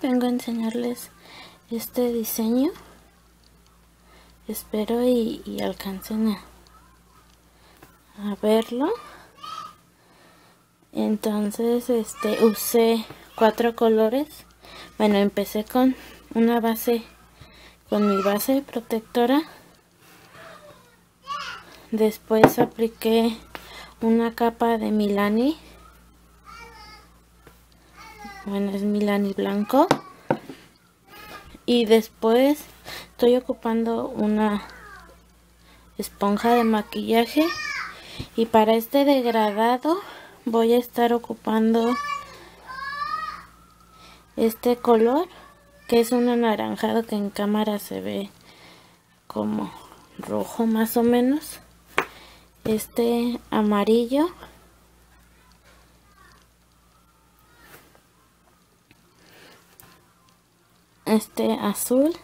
Vengo a enseñarles este diseño. Espero y alcancen a verlo. Entonces usé 4 colores. Bueno, empecé con una base, con mi base protectora. Después apliqué una capa de Milani. Bueno, es Milani blanco. Y después estoy ocupando una esponja de maquillaje. Y para este degradado voy a estar ocupando este color, que es un anaranjado que en cámara se ve como rojo más o menos. Este amarillo. Este azul.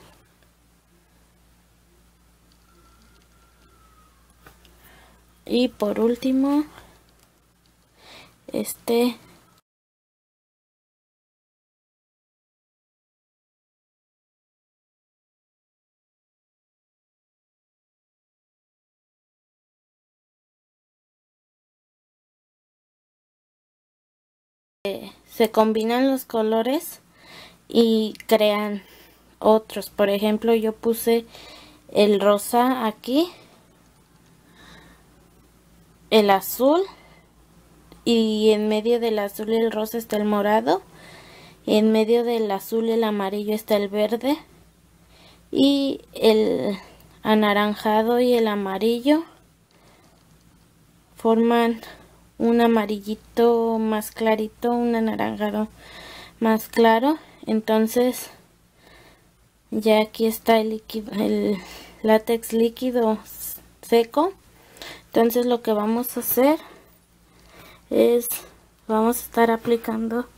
Y por último, este se combinan los colores y crean otros. Por ejemplo, yo puse el rosa aquí, el azul, y en medio del azul y el rosa está el morado, y en medio del azul y el amarillo está el verde, y el anaranjado y el amarillo forman un amarillito más clarito, un anaranjado más claro. Entonces ya aquí está el líquido, el látex líquido seco. Entonces lo que vamos a hacer es, vamos a estar aplicando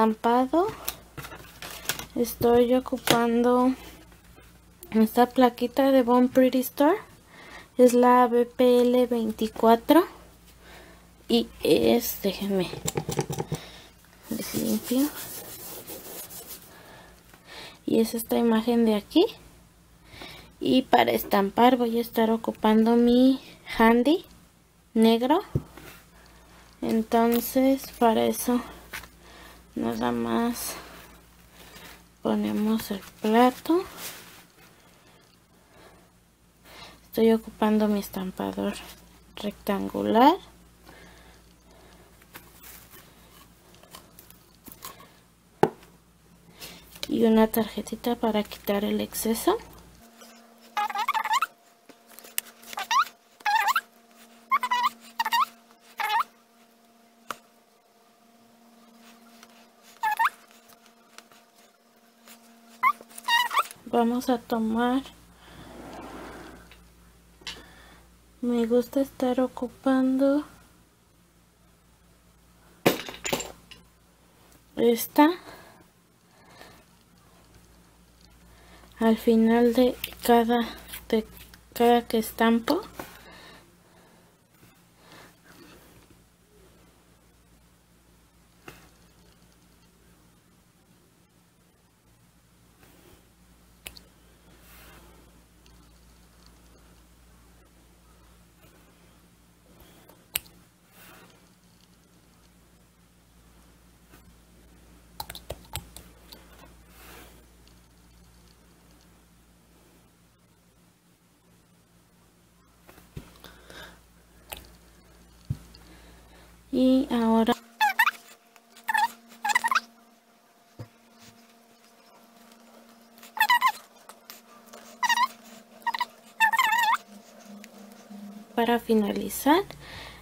estampado. Estoy ocupando esta plaquita de Born Pretty Store, es la BPL24 y es, déjenme les limpio, y es esta imagen de aquí. Y para estampar voy a estar ocupando mi Handy negro. Entonces para eso nada más ponemos el plato. Estoy ocupando mi estampador rectangular. Y una tarjetita para quitar el exceso. Vamos a tomar, me gusta estar ocupando esta al final de cada que estampo. Y ahora para finalizar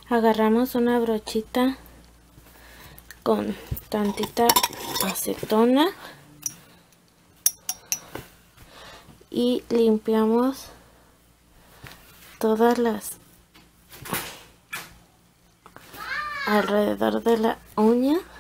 agarramos una brochita con tantita acetona y limpiamos todas las alrededor de la uña.